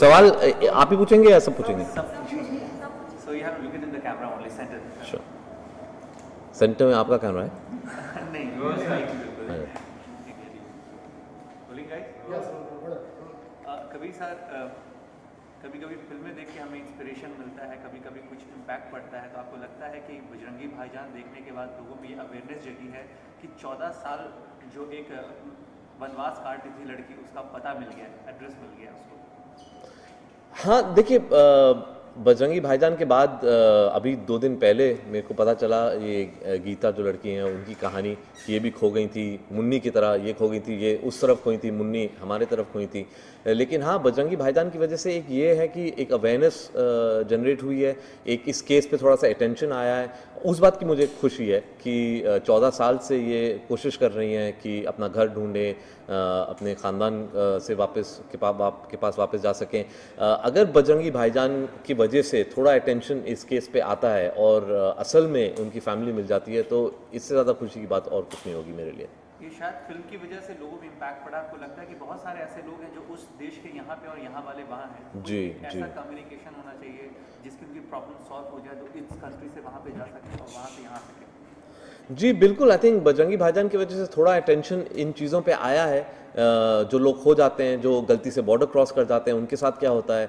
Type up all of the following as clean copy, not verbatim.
सवाल आप ही पूछेंगे या सब पूछेंगे? सेंटर में आपका कैमरा है? कभी सर कभी कभी फिल्में देख के हमें इंस्पिरेशन मिलता है, कभी कभी कुछ इम्पैक्ट पड़ता है, तो आपको लगता है कि बजरंगी भाईजान देखने के बाद लोगों में ये अवेयरनेस जगी है कि 14 साल जो एक वनवास काटती थी लड़की उसका पता मिल गया, एड्रेस मिल गया उसको? हाँ देखिए, बजरंगी भाईजान के बाद अभी 2 दिन पहले मेरे को पता चला ये गीता जो लड़की हैं उनकी कहानी, ये भी खो गई थी मुन्नी की तरह, ये खो गई थी, ये उस तरफ खोई थी, मुन्नी हमारे तरफ खोई थी। लेकिन हाँ, बजरंगी भाईजान की वजह से एक ये है कि एक अवेयरनेस जनरेट हुई है, एक इस केस पे थोड़ा सा अटेंशन आया है। उस बात की मुझे खुशी है कि 14 साल से ये कोशिश कर रही हैं कि अपना घर ढूंढें, अपने ख़ानदान से वापस के पास वापस जा सकें। अगर बजरंगी भाईजान की वजह से थोड़ा अटेंशन इस केस पे आता है और असल में उनकी फैमिली मिल जाती है, तो इससे ज़्यादा खुशी की बात और कुछ नहीं होगी मेरे लिए। ये शायद फिल्म की वजह से लोगों में इम्पैक्ट पड़ा। आपको लगता है कि बहुत सारे ऐसे लोग हैं जो उस देश के यहाँ पे और यहाँ वाले वहाँ हैं, जी ऐसा कम्युनिकेशन होना चाहिए जिसकी उनकी प्रॉब्लम सॉल्व हो जाए, तो इस कंट्री से वहाँ पे जा सकें और वहाँ से यहाँ आ सकें। जी बिल्कुल, आई थिंक बजरंगी भाईजान की वजह से थोड़ा अटेंशन इन चीज़ों पर आया है। जो लोग खो जाते हैं, जो गलती से बॉर्डर क्रॉस कर जाते हैं, उनके साथ क्या होता है।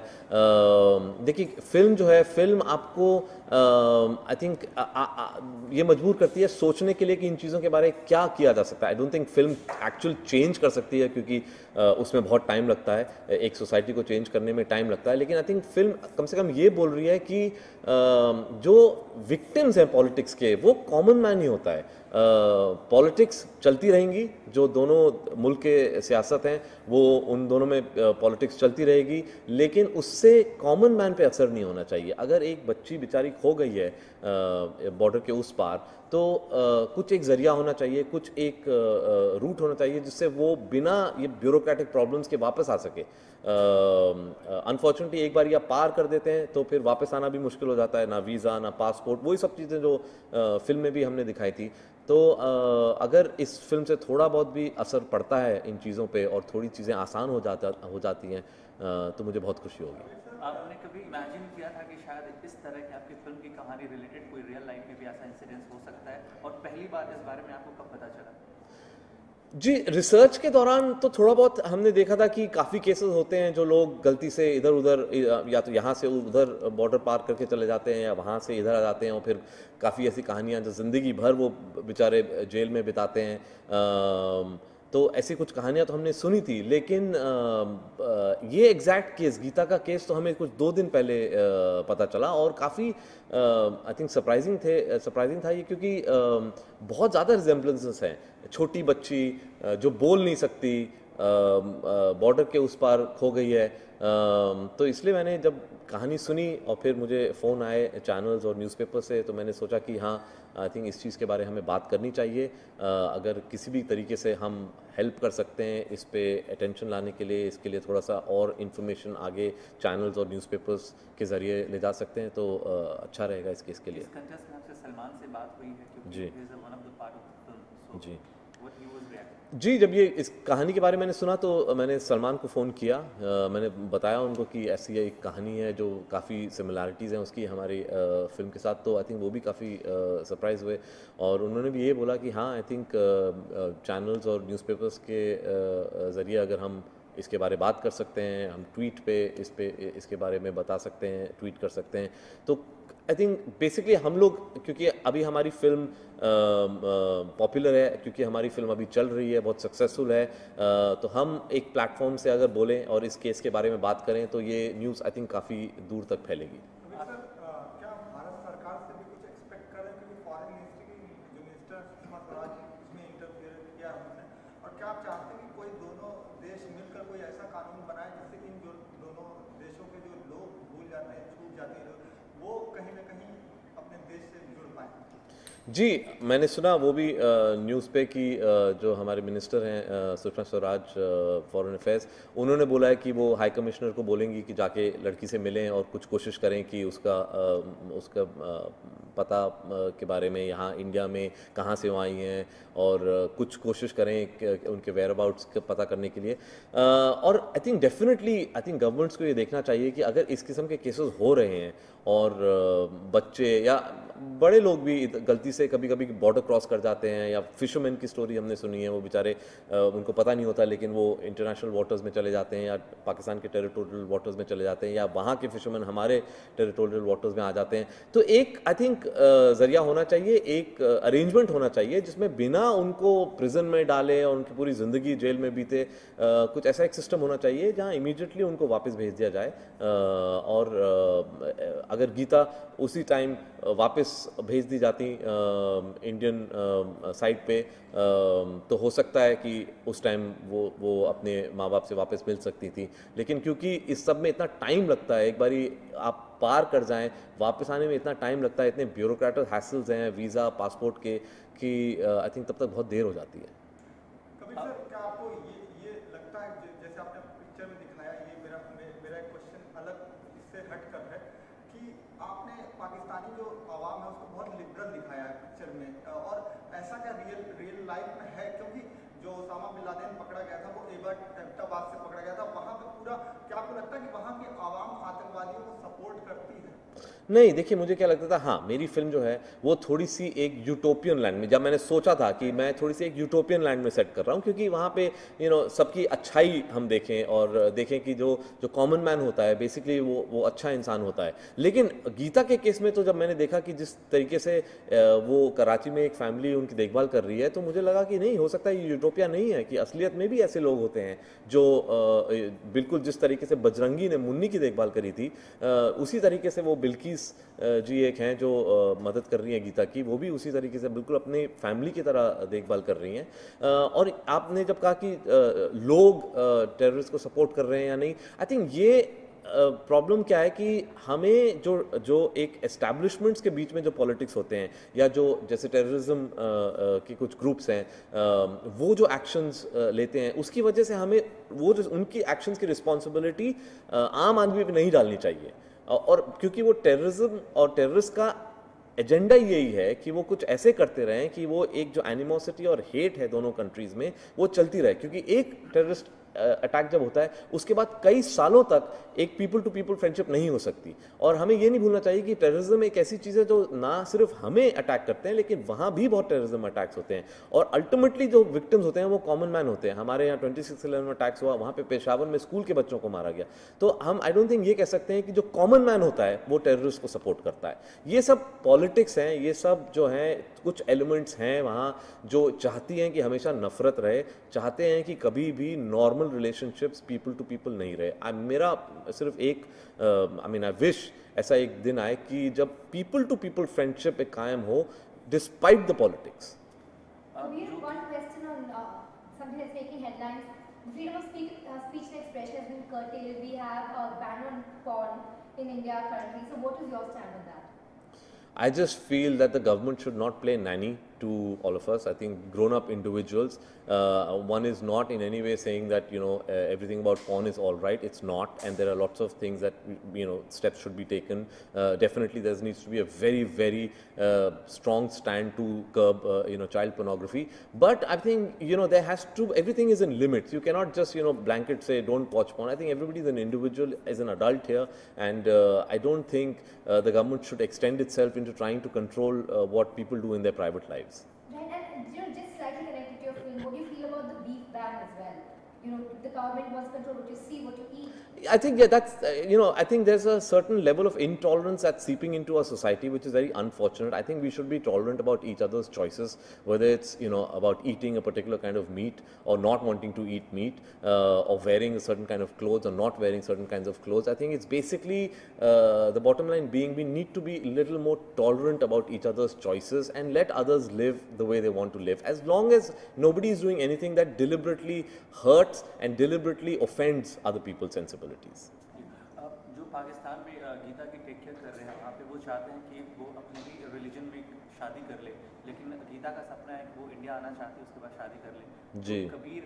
देखिए फिल्म जो है, फिल्म आपको आई थिंक ये मजबूर करती है सोचने के लिए कि इन चीज़ों के बारे में क्या किया जा सकता है। I don't think film actual change कर सकती है, क्योंकि उसमें बहुत टाइम लगता है, एक सोसाइटी को चेंज करने में टाइम लगता है। लेकिन आई थिंक फिल्म कम से कम ये बोल रही है कि जो विक्टिम्स हैं पॉलिटिक्स के, वो कॉमन मैन ही होता है। पॉलिटिक्स चलती रहेंगी, जो दोनों मुल्क के सियासत हैं वो उन दोनों में पॉलिटिक्स चलती रहेगी, लेकिन उससे कॉमन मैन पे असर नहीं होना चाहिए। अगर एक बच्ची बेचारी खो गई है बॉर्डर के उस पार, तो कुछ एक ज़रिया होना चाहिए, कुछ एक रूट होना चाहिए जिससे वो बिना ये ब्यूरोक्रेटिक प्रॉब्लम्स के वापस आ सके। अनफॉर्चुनेटली एक बार ये पार कर देते हैं तो फिर वापस आना भी मुश्किल हो जाता है, ना वीज़ा ना पासपोर्ट, वही सब चीज़ें जो फिल्म में भी हमने दिखाई थी। तो अगर इस फिल्म से थोड़ा बहुत भी असर पड़ता है इन चीज़ों पे और थोड़ी चीज़ें आसान हो जाती हैं, तो मुझे बहुत खुशी होगी। आपने कभी इमेजिन किया था कि शायद इस तरह की आपकी फिल्म की कहानी रिलेटेड कोई रियल लाइफ में भी ऐसा इंसिडेंस हो सकता है, और पहली बार इस बारे में आपको कब पता चला? जी रिसर्च के दौरान तो थोड़ा बहुत हमने देखा था कि काफ़ी केसेस होते हैं जो लोग गलती से इधर उधर, या तो यहाँ से उधर बॉर्डर पार करके चले जाते हैं या वहाँ से इधर आ जाते हैं, और फिर काफ़ी ऐसी कहानियाँ जो ज़िंदगी भर वो बेचारे जेल में बिताते हैं। तो ऐसी कुछ कहानियाँ तो हमने सुनी थी, लेकिन ये एग्जैक्ट केस गीता का केस तो हमें कुछ 2 दिन पहले पता चला, और काफ़ी आई थिंक सरप्राइजिंग था ये, क्योंकि बहुत ज़्यादा रिजेम्बलेंसेस हैं। छोटी बच्ची जो बोल नहीं सकती, बॉर्डर के उस पार खो गई है। तो इसलिए मैंने जब कहानी सुनी और फिर मुझे फ़ोन आए चैनल्स और न्यूज़पेपर से, तो मैंने सोचा कि हाँ आई थिंक इस चीज़ के बारे में हमें बात करनी चाहिए। अगर किसी भी तरीके से हम हेल्प कर सकते हैं इस पर अटेंशन लाने के लिए, इसके लिए थोड़ा सा और इन्फॉर्मेशन आगे चैनल्स और न्यूज़पेपर्स के ज़रिए ले जा सकते हैं, तो अच्छा रहेगा इस केस के लिए। सलमान से बात हुई है जी जी जी जब ये इस कहानी के बारे में मैंने सुना तो मैंने सलमान को फ़ोन किया। मैंने बताया उनको कि ऐसी एक कहानी है जो काफ़ी सिमिलैरिटीज़ हैं उसकी हमारी फिल्म के साथ, तो आई थिंक वो भी काफ़ी सरप्राइज़ हुए, और उन्होंने भी ये बोला कि हाँ आई थिंक चैनल्स और न्यूज़पेपर्स के ज़रिए अगर हम इसके बारे में बात कर सकते हैं, हम ट्वीट पे इसके बारे में बता सकते हैं, ट्वीट कर सकते हैं, तो आई थिंक बेसिकली हम लोग, क्योंकि अभी हमारी फिल्म पॉपुलर है, क्योंकि हमारी फिल्म अभी चल रही है, बहुत सक्सेसफुल है, तो हम एक प्लेटफॉर्म से अगर बोलें और इस केस के बारे में बात करें तो ये न्यूज़ आई थिंक काफ़ी दूर तक फैलेगी। जी मैंने सुना वो भी न्यूज़ पे कि जो हमारे मिनिस्टर हैं सुषमा स्वराज फॉरेन अफेयर्स, उन्होंने बोला है कि वो हाई कमिश्नर को बोलेंगी कि जाके लड़की से मिलें और कुछ कोशिश करें कि उसका पता के बारे में यहाँ इंडिया में कहाँ से वो आई हैं और कुछ कोशिश करें उनके वेयर अबाउट्स का पता करने के लिए। और आई थिंक गवर्नमेंट्स को ये देखना चाहिए कि अगर इस किस्म के केसेस हो रहे हैं और बच्चे या बड़े लोग भी गलती से कभी कभी बॉर्डर क्रॉस कर जाते हैं, या फिशरमैन की स्टोरी हमने सुनी है, वो बेचारे उनको पता नहीं होता लेकिन वो इंटरनेशनल वाटर्स में चले जाते हैं या पाकिस्तान के टेरिटोरियल वाटर्स में चले जाते हैं या वहाँ के फिशरमैन हमारे टेरिटोरियल वाटर्स में आ जाते हैं। तो एक आई थिंक जरिया होना चाहिए, एक अरेंजमेंट होना चाहिए जिसमें बिना उनको प्रिजन में डाले और उनकी पूरी ज़िंदगी जेल में बीते, कुछ ऐसा एक सिस्टम होना चाहिए जहाँ इमीडिएटली उनको वापस भेज दिया जाए। और अगर गीता उसी टाइम वापस भेज दी जाती इंडियन साइड पे तो हो सकता है कि उस टाइम वो अपने माँ बाप से वापस मिल सकती थी, लेकिन क्योंकि इस सब में इतना टाइम लगता है, एक बारी आप पार कर जाएं वापस आने में इतना टाइम लगता है, इतने ब्यूरोक्रेटिक हैसल्स हैं वीज़ा पासपोर्ट के, कि आई थिंक तब तक बहुत देर हो जाती है। पाकिस्तानी जो आवाम है उसको बहुत लिबरल दिखाया है पिक्चर में, और ऐसा क्या रियल लाइफ में है? क्योंकि जो ओसामा बिन लादेन पकड़ा गया था वो एबटाबाद से पकड़ा गया था, वहाँ पे पूरा क्या आपको लगता है कि वहाँ की आवाम आतंकवादियों को सपोर्ट करती है? नहीं, देखिए मुझे क्या लगता था, हाँ मेरी फिल्म जो है वो थोड़ी सी एक यूटोपियन लैंड में, जब मैंने सोचा था कि मैं थोड़ी सी एक यूटोपियन लैंड में सेट कर रहा हूँ क्योंकि वहाँ पे यू नो सबकी अच्छाई हम देखें और देखें कि जो कॉमन मैन होता है बेसिकली वो अच्छा इंसान होता है। लेकिन गीता के केस में तो जब मैंने देखा कि जिस तरीके से वो कराची में एक फैमिली उनकी देखभाल कर रही है, तो मुझे लगा कि नहीं, हो सकता है ये यूटोपिया नहीं है, कि असलियत में भी ऐसे लोग होते हैं जो बिल्कुल जिस तरीके से बजरंगी ने मुन्नी की देखभाल करी थी उसी तरीके से वो बिल्कीज़ जी एक हैं जो मदद कर रही हैं गीता की, वो भी उसी तरीके से बिल्कुल अपनी फैमिली की तरह देखभाल कर रही हैं। और आपने जब कहा कि लोग टेररिस्ट को सपोर्ट कर रहे हैं या नहीं, आई थिंक ये प्रॉब्लम क्या है कि हमें जो एक एस्टैब्लिशमेंट्स के बीच में जो पॉलिटिक्स होते हैं या जो जैसे टेररिज्म के कुछ ग्रुप्स हैं वो जो एक्शंस लेते हैं उसकी वजह से हमें वो जो उनकी एक्शंस की रिस्पॉन्सिबिलिटी आम आदमी पे नहीं डालनी चाहिए। और क्योंकि वो टेररिज्म और टेररिस्ट का एजेंडा यही है कि वो कुछ ऐसे करते रहें कि वो एक जो एनिमोसिटी और हेट है दोनों कंट्रीज़ में वो चलती रहे, क्योंकि एक टेररिस्ट अटैक जब होता है उसके बाद कई सालों तक एक पीपल टू पीपल फ्रेंडशिप नहीं हो सकती। और हमें ये नहीं भूलना चाहिए कि टेररिज्म एक ऐसी चीज़ है जो ना सिर्फ हमें अटैक करते हैं लेकिन वहाँ भी बहुत टेररिज्म अटैक्स होते हैं और अल्टीमेटली जो विक्टिम्स होते हैं वो कॉमन मैन होते हैं। हमारे यहाँ 26/11 में अटैक्स हुआ, वहाँ पे पेशावर में स्कूल के बच्चों को मारा गया। तो हम आई डोंट थिंक ये कह सकते हैं कि जो कॉमन मैन होता है वो टेररिस्ट को सपोर्ट करता है। ये सब पॉलिटिक्स हैं, ये सब जो हैं कुछ एलिमेंट्स हैं वहाँ जो चाहती हैं कि हमेशा नफरत रहे, चाहते हैं कि कभी भी normal relationships people to people नहीं रहे। मेरा सिर्फ एक आई विश ऐसा एक दिन आए कि जब पीपल टू पीपल फ्रेंडशिप एक कायम हो despite the politics. I just feel that the government should not play nanny to all of us. I think grown-up individuals, one is not in any way saying that everything about porn is all right. It's not, and there are lots of things that steps should be taken. Definitely, there needs to be a very, very strong stand to curb child pornography. But I think there has to everything is in limits. You cannot just blanket say don't watch porn. I think everybody is an individual, as an adult here, and I don't think the government should extend itself into trying to control what people do in their private lives. Right, and just slightly connected to your film, what do you feel about the beef ban as well? The government wants to control what you see, what you eat. I think that's I think there's a certain level of intolerance that's seeping into our society, which is very unfortunate. I think we should be tolerant about each other's choices, whether it's about eating a particular kind of meat or not wanting to eat meat, or wearing a certain kind of clothes or not wearing certain kinds of clothes. I think it's basically the bottom line being we need to be a little more tolerant about each other's choices and let others live the way they want to live, as long as nobody is doing anything that deliberately hurts and deliberately offends other people's sensibilities. जो पाकिस्तान में गीता की take care कर रहे हैं वहाँ पे वो चाहते हैं कि वो अपने भी रिलीजन में शादी कर ले, लेकिन गीता का सपना है कि वो इंडिया आना चाहती है, उसके बाद शादी कर ले। जी तो Kabir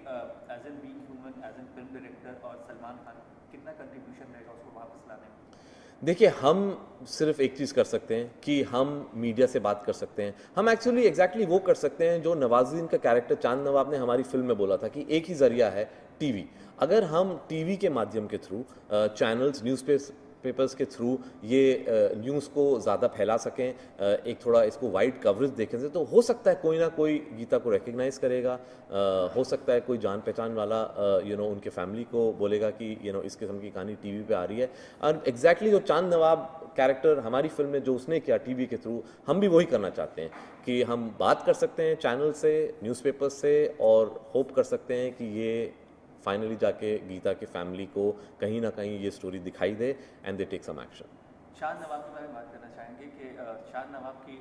as an being human, as an film director और सलमान खान, कितना कंट्रीब्यूशन रहेगा उसको वापस लाने में? देखिए, हम सिर्फ एक चीज़ कर सकते हैं कि हम मीडिया से बात कर सकते हैं। हम एक्चुअली एग्जैक्टली वो कर सकते हैं जो नवाज़ुद्दीन का कैरेक्टर चांद नवाब ने हमारी फिल्म में बोला था कि एक ही जरिया है टीवी। अगर हम टीवी के माध्यम के थ्रू, चैनल्स, न्यूज़पेपर्स के थ्रू ये न्यूज़ को ज़्यादा फैला सकें, एक थोड़ा इसको वाइड कवरेज देखें से, तो हो सकता है कोई ना कोई गीता को रिकग्नाइज़ करेगा, हो सकता है कोई जान पहचान वाला उनके फैमिली को बोलेगा कि इस किस्म की कहानी टीवी पे आ रही है। और एग्जैक्टली जो चांद नवाब कैरेक्टर हमारी फिल्म में जो उसने किया टीवी के थ्रू, हम भी वही करना चाहते हैं कि हम बात कर सकते हैं चैनल से, न्यूज़पेपर्स से, और होप कर सकते हैं कि ये फाइनली जाके गीता के फैमिली को कहीं ना कहीं ये स्टोरी दिखाई दे and they take some action. Chand Nawab के बारे में बात करना चाहेंगे कि चांद नवाब की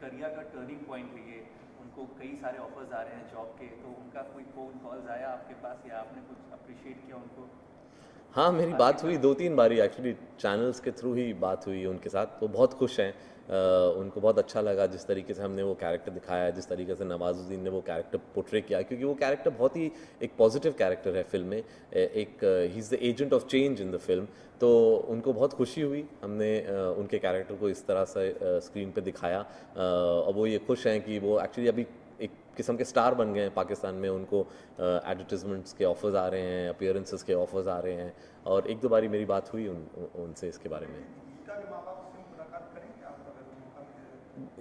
करियर का टर्निंग पॉइंट है ये। उनको कई सारे ऑफर्स आ रहे हैं जॉब के, तो उनका कोई फोन कॉल्स आया आपके पास या आपने कुछ अप्रिशिएट किया उनको? हाँ, मेरी बात हुई 2-3 बारी एक्चुअली, चैनल्स के थ्रू ही बात हुई उनके साथ। तो बहुत खुश हैं, उनको बहुत अच्छा लगा जिस तरीके से हमने वो कैरेक्टर दिखाया, जिस तरीके से नवाज़ुद्दीन ने वो कैरेक्टर पोर्ट्रे किया, क्योंकि वो कैरेक्टर बहुत ही एक पॉजिटिव कैरेक्टर है फिल्म में। एक ही is the agent of change in the film. तो उनको बहुत खुशी हुई हमने उनके कैरेक्टर को इस तरह से स्क्रीन पे दिखाया। और वो ये खुश हैं कि वो एक्चुअली अभी एक किस्म के स्टार बन गए हैं पाकिस्तान में। उनको एडवर्टीजमेंट्स के ऑफर्स आ रहे हैं, अपीयरेंसेस के ऑफर्स आ रहे हैं, और 1-2 बारी मेरी बात हुई उनसे इसके बारे में।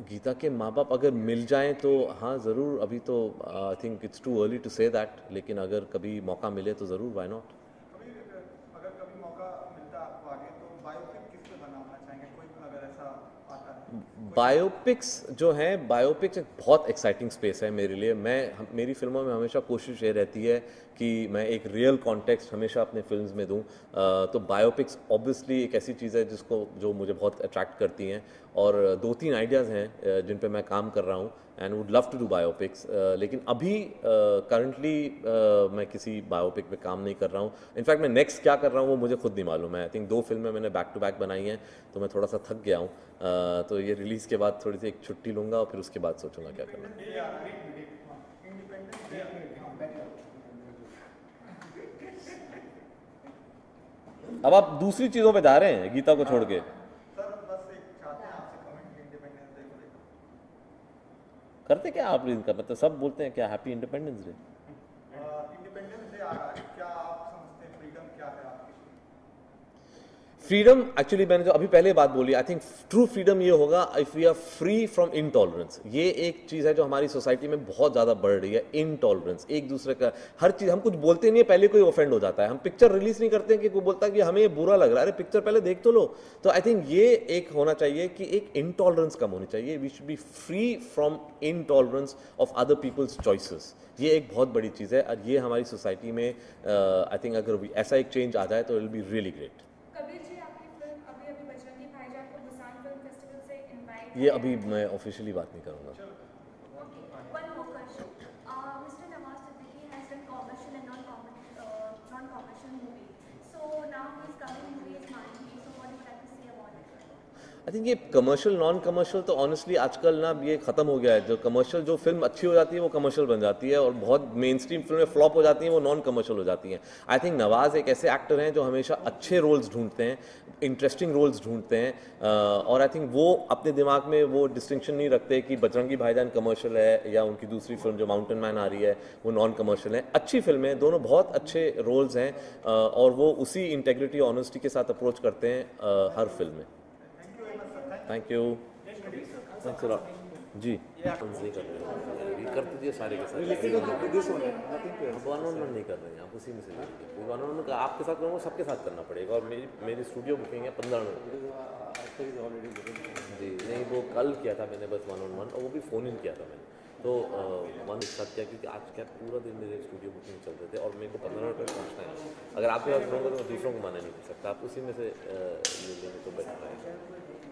गीता के माँ बाप अगर मिल जाएं तो हाँ ज़रूर, अभी तो I think it's too early to say that, लेकिन अगर कभी मौका मिले तो ज़रूर, व्हाई नॉट। अगर कभी मौका मिलता आपको आगे, तो बायोपिक किस पे बनाना चाहेंगे, कोई अगर ऐसा आता है? बायोपिक्स जो हैं, बायोपिक्स एक बहुत एक्साइटिंग स्पेस है मेरे लिए। मेरी फिल्मों में हमेशा कोशिश ये रहती है कि मैं एक रियल कॉन्टेक्स्ट हमेशा अपने फिल्म्स में दूं। तो बायोपिक्स ऑब्वियसली एक ऐसी चीज़ है जो मुझे बहुत अट्रैक्ट करती हैं, और 2-3 आइडियाज़ हैं जिन पे मैं काम कर रहा हूँ and would love to do biopics. लेकिन अभी करंटली मैं किसी बायोपिक पे काम नहीं कर रहा हूँ। इनफैक्ट मैं नेक्स्ट क्या कर रहा हूँ वो मुझे खुद नहीं मालूम है। आई थिंक 2 फिल्में मैंने बैक-टू-बैक बनाई हैं, तो मैं थोड़ा सा थक गया हूँ। तो ये रिलीज़ के बाद थोड़ी सी एक छुट्टी लूँगा और फिर उसके बाद सोचूँगा क्या करना। अब आप दूसरी चीज़ों पे जा रहे हैं गीता को छोड़ के। सर, बस एक चाहते हैं आपसे कमेंट इंडिपेंडेंस डे को लेकर करते क्या आप रीजन का, मतलब सब बोलते हैं क्या happy independence day, independence day आ रहा है, क्या आप समझते हैं फ्रीडम क्या है आपकी? फ्रीडम एक्चुअली मैंने जो अभी पहले बात बोली, आई थिंक ट्रू फ्रीडम ये होगा if we are free from intolerance. ये एक चीज़ है जो हमारी सोसाइटी में बहुत ज़्यादा बढ़ रही है, इनटॉलरेंस। एक दूसरे का हर चीज़, हम कुछ बोलते नहीं है पहले कोई ऑफेंड हो जाता है, हम पिक्चर रिलीज नहीं करते हैं कि कोई बोलता है कि हमें ये बुरा लग रहा है, अरे पिक्चर पहले देख तो लो। तो आई थिंक ये एक होना चाहिए कि एक इनटॉलरेंस कम होनी चाहिए। We should be free from intolerance of other people's choices. ये एक बहुत बड़ी चीज़ है, और ये हमारी सोसाइटी में आई थिंक अगर ऐसा एक चेंज आ जाए तो it will be really great. ये अभी मैं ऑफिशियली बात नहीं करूँगा। आई थिंक ये कमर्शियल नॉन कमर्शियल तो ऑनेस्टली आजकल ना ये ख़त्म हो गया है। जो कमर्शियल, जो फिल्म अच्छी हो जाती है वो कमर्शियल बन जाती है, और बहुत मेन स्ट्रीम फिल्में फ्लॉप हो जाती हैं, वो नॉन कमर्शियल हो जाती हैं। आई थिंक नवाज़ एक ऐसे एक्टर हैं जो हमेशा अच्छे रोल्स ढूंढते हैं, इंटरेस्टिंग रोल्स ढूंढते हैं, और आई थिंक वो अपने दिमाग में वो डिस्टिंक्शन नहीं रखते कि बजरंगी भाईजान कमर्शियल है या उनकी दूसरी फिल्म जो माउंटेन मैन आ रही है वो नॉन कमर्शियल है। अच्छी फिल्में, दोनों बहुत अच्छे रोल्स हैं, और वो उसी इंटेग्रिटी ऑनेस्टी के साथ अप्रोच करते हैं हर फिल्म में। Thank you, thanks a lot. जी नहीं कर रहे, कर दीजिए सारे के साथ, वन नहीं कर रहे हैं आप, उसी में से वन आपके साथ करूँगा, सबके साथ करना पड़ेगा। और मेरी स्टूडियो बुकिंग है 15 जी, नहीं वो कल किया था मैंने बस 1-on-1, और वो भी फ़ोन इन किया था मैंने, तो 1 के साथ किया क्योंकि आज क्या पूरा दिन मेरे स्टूडियो बुकिंग चल रहे थे और मेरे को 15 पहुँचना है। अगर आपके साथ करूँगा तो मैं दूसरों को मना नहीं कर सकता, आप उसी में से ले लेंगे तो बेटर रहेगा।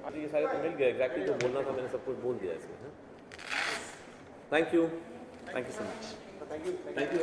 अभी ये सारे तो मिल गया, एग्जैक्टली जो बोलना था मैंने सब कुछ बोल दिया इसमें। Thank you, thank you so much, thank you.